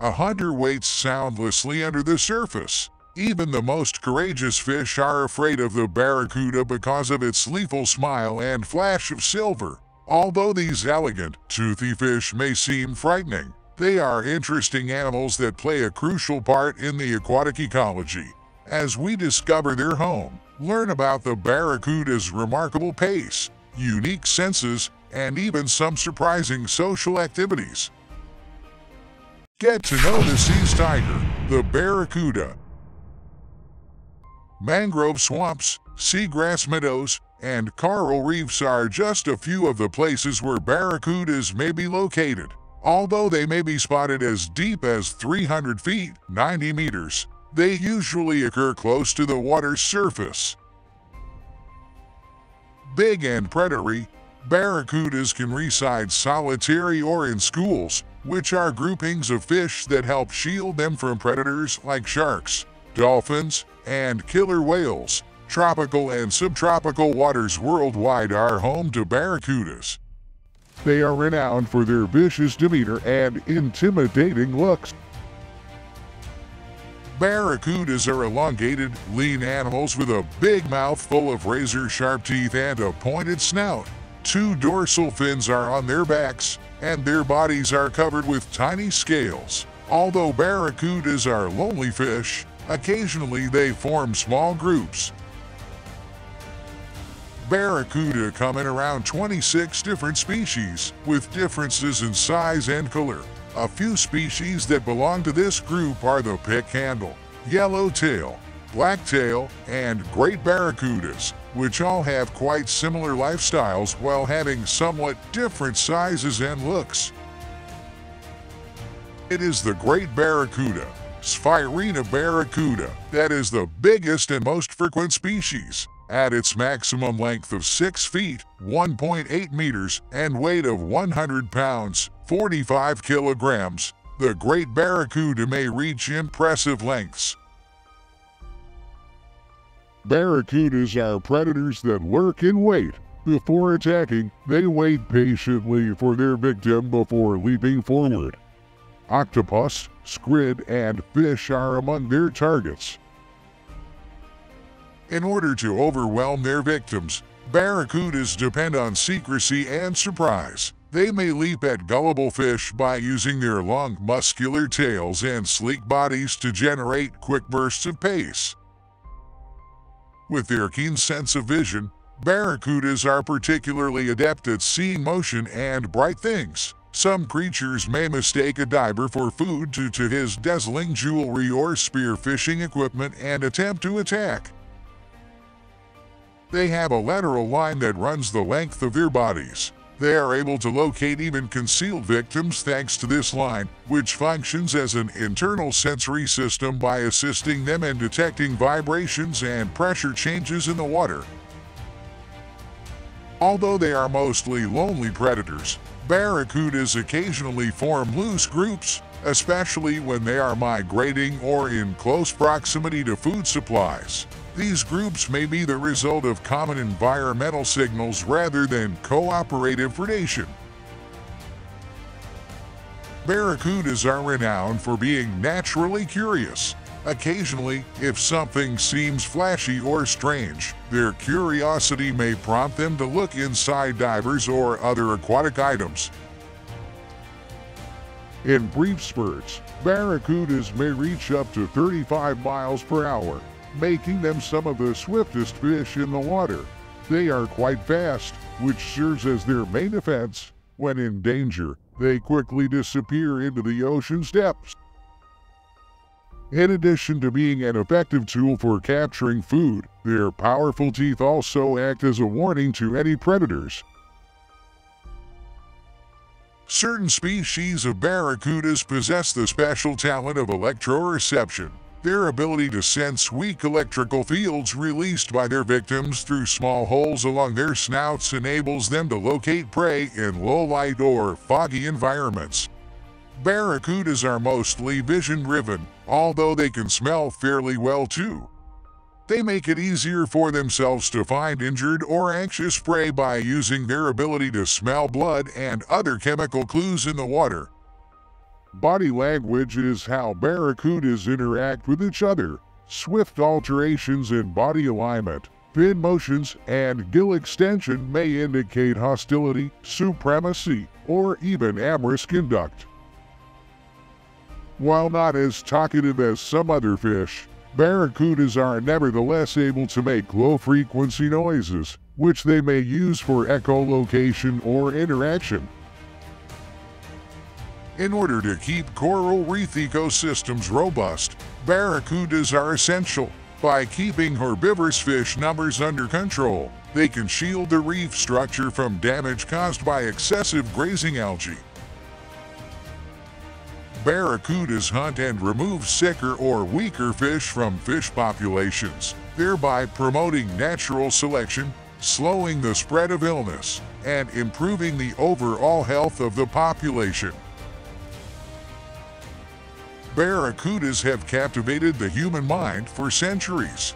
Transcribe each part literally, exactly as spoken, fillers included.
A hunter waits soundlessly under the surface. Even the most courageous fish are afraid of the barracuda because of its lethal smile and flash of silver. Although these elegant, toothy fish may seem frightening, they are interesting animals that play a crucial part in the aquatic ecology. As we discover their home, learn about the barracuda's remarkable pace, unique senses, and even some surprising social activities. Get to know the sea's tiger, the barracuda. Mangrove swamps, seagrass meadows, and coral reefs are just a few of the places where barracudas may be located. Although they may be spotted as deep as three hundred feet, ninety meters, they usually occur close to the water's surface. Big and predatory, barracudas can reside solitary or in schools, which are groupings of fish that help shield them from predators like sharks, dolphins, and killer whales. Tropical and subtropical waters worldwide are home to barracudas. They are renowned for their vicious demeanor and intimidating looks. Barracudas are elongated, lean animals with a big mouth full of razor-sharp teeth and a pointed snout. Two dorsal fins are on their backs, and their bodies are covered with tiny scales. Although barracudas are lonely fish, occasionally they form small groups. Barracuda come in around twenty-six different species, with differences in size and color. A few species that belong to this group are the peccadille, yellowtail, blacktail, and great barracudas, which all have quite similar lifestyles while having somewhat different sizes and looks. It is the great barracuda, Sphyraena barracuda, that is the biggest and most frequent species. At its maximum length of six feet, one point eight meters, and weight of one hundred pounds, forty-five kilograms, the great barracuda may reach impressive lengths. Barracudas are predators that lurk in wait. Before attacking, they wait patiently for their victim before leaping forward. Octopus, squid, and fish are among their targets. In order to overwhelm their victims, barracudas depend on secrecy and surprise. They may leap at gullible fish by using their long, muscular tails and sleek bodies to generate quick bursts of pace. With their keen sense of vision, barracudas are particularly adept at seeing motion and bright things. Some creatures may mistake a diver for food due to his dazzling jewelry or spear fishing equipment and attempt to attack. They have a lateral line that runs the length of their bodies. They are able to locate even concealed victims thanks to this line, which functions as an internal sensory system by assisting them in detecting vibrations and pressure changes in the water. Although they are mostly lonely predators, barracudas occasionally form loose groups, especially when they are migrating or in close proximity to food supplies. These groups may be the result of common environmental signals rather than cooperative predation. Barracudas are renowned for being naturally curious. Occasionally, if something seems flashy or strange, their curiosity may prompt them to look inside divers or other aquatic items. In brief spurts, barracudas may reach up to thirty-five miles per hour. Making them some of the swiftest fish in the water. They are quite fast, which serves as their main defense. When in danger, they quickly disappear into the ocean's depths. In addition to being an effective tool for capturing food, their powerful teeth also act as a warning to any predators. Certain species of barracudas possess the special talent of electroreception. Their ability to sense weak electrical fields released by their victims through small holes along their snouts enables them to locate prey in low light or foggy environments. Barracudas are mostly vision-driven, although they can smell fairly well too. They make it easier for themselves to find injured or anxious prey by using their ability to smell blood and other chemical clues in the water. Body language is how barracudas interact with each other. Swift alterations in body alignment, fin motions, and gill extension may indicate hostility, supremacy, or even amorous conduct. While not as talkative as some other fish, barracudas are nevertheless able to make low-frequency noises, which they may use for echolocation or interaction. In order to keep coral reef ecosystems robust, barracudas are essential. By keeping herbivorous fish numbers under control, they can shield the reef structure from damage caused by excessive grazing algae. Barracudas hunt and remove sicker or weaker fish from fish populations, thereby promoting natural selection, slowing the spread of illness, and improving the overall health of the population. Barracudas have captivated the human mind for centuries.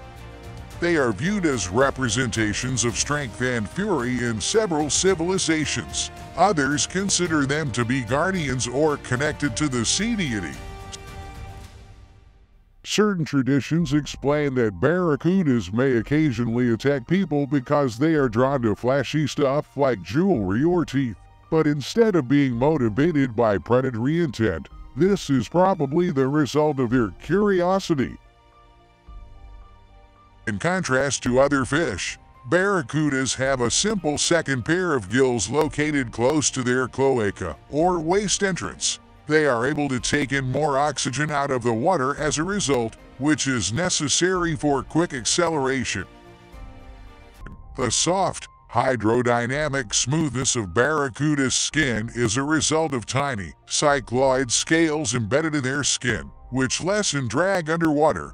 They are viewed as representations of strength and fury in several civilizations. Others consider them to be guardians or connected to the sea deity. Certain traditions explain that barracudas may occasionally attack people because they are drawn to flashy stuff like jewelry or teeth, but instead of being motivated by predatory intent, this is probably the result of their curiosity. In contrast to other fish, barracudas have a simple second pair of gills located close to their cloaca, or waste entrance. They are able to take in more oxygen out of the water as a result, which is necessary for quick acceleration. The soft, hydrodynamic smoothness of barracuda's skin is a result of tiny, cycloid scales embedded in their skin, which lessen drag underwater.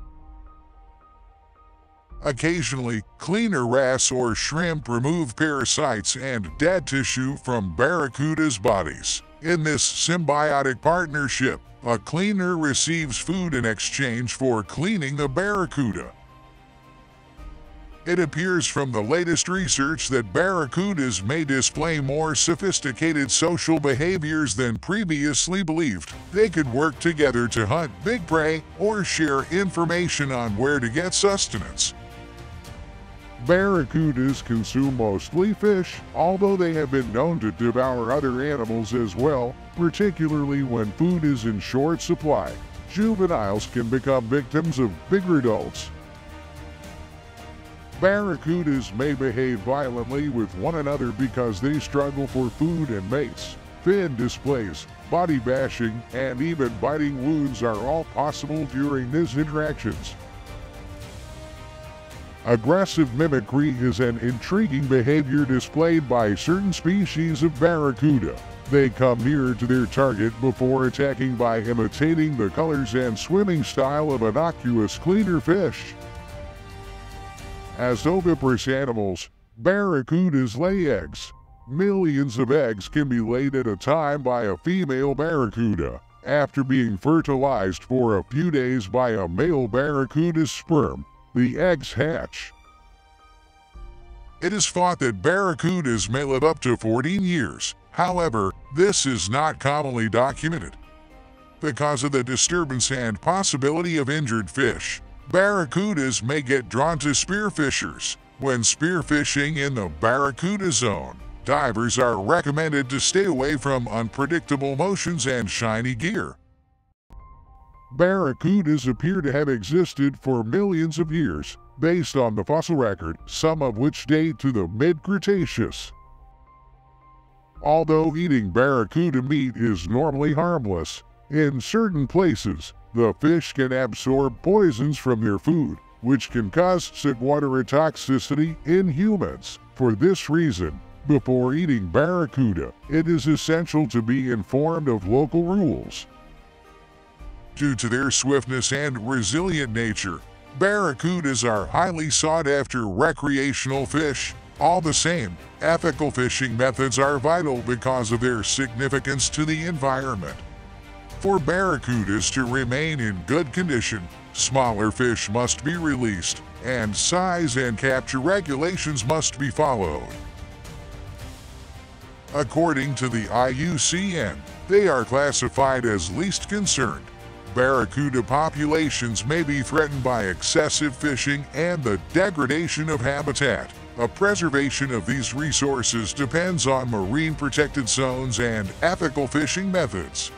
Occasionally, cleaner wrasse or shrimp remove parasites and dead tissue from barracuda's bodies. In this symbiotic partnership, a cleaner receives food in exchange for cleaning the barracuda. It appears from the latest research that barracudas may display more sophisticated social behaviors than previously believed. They could work together to hunt big prey or share information on where to get sustenance. Barracudas consume mostly fish, although they have been known to devour other animals as well, particularly when food is in short supply. Juveniles can become victims of bigger adults. Barracudas may behave violently with one another because they struggle for food and mates. Fin displays, body bashing, and even biting wounds are all possible during these interactions. Aggressive mimicry is an intriguing behavior displayed by certain species of barracuda. They come nearer to their target before attacking by imitating the colors and swimming style of innocuous cleaner fish. As oviparous animals, barracudas lay eggs. Millions of eggs can be laid at a time by a female barracuda, after being fertilized for a few days by a male barracuda's sperm. The eggs hatch. It is thought that barracudas may live up to fourteen years. However, this is not commonly documented. Because of the disturbance and possibility of injured fish, barracudas may get drawn to spearfishers. When spearfishing in the barracuda zone, divers are recommended to stay away from unpredictable motions and shiny gear. Barracudas appear to have existed for millions of years, based on the fossil record, some of which date to the mid-Cretaceous. Although eating barracuda meat is normally harmless, in certain places, the fish can absorb poisons from their food, which can cause ciguatera toxicity in humans. For this reason, before eating barracuda, it is essential to be informed of local rules. Due to their swiftness and resilient nature, barracudas are highly sought after recreational fish. All the same, ethical fishing methods are vital because of their significance to the environment. For barracudas to remain in good condition, smaller fish must be released, and size and capture regulations must be followed. According to the I U C N, they are classified as least concerned. Barracuda populations may be threatened by excessive fishing and the degradation of habitat. The preservation of these resources depends on marine protected zones and ethical fishing methods.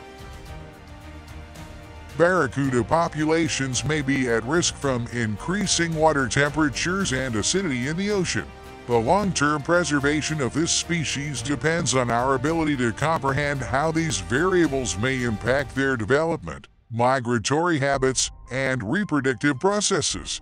Barracuda populations may be at risk from increasing water temperatures and acidity in the ocean. The long-term preservation of this species depends on our ability to comprehend how these variables may impact their development, migratory habits, and reproductive processes.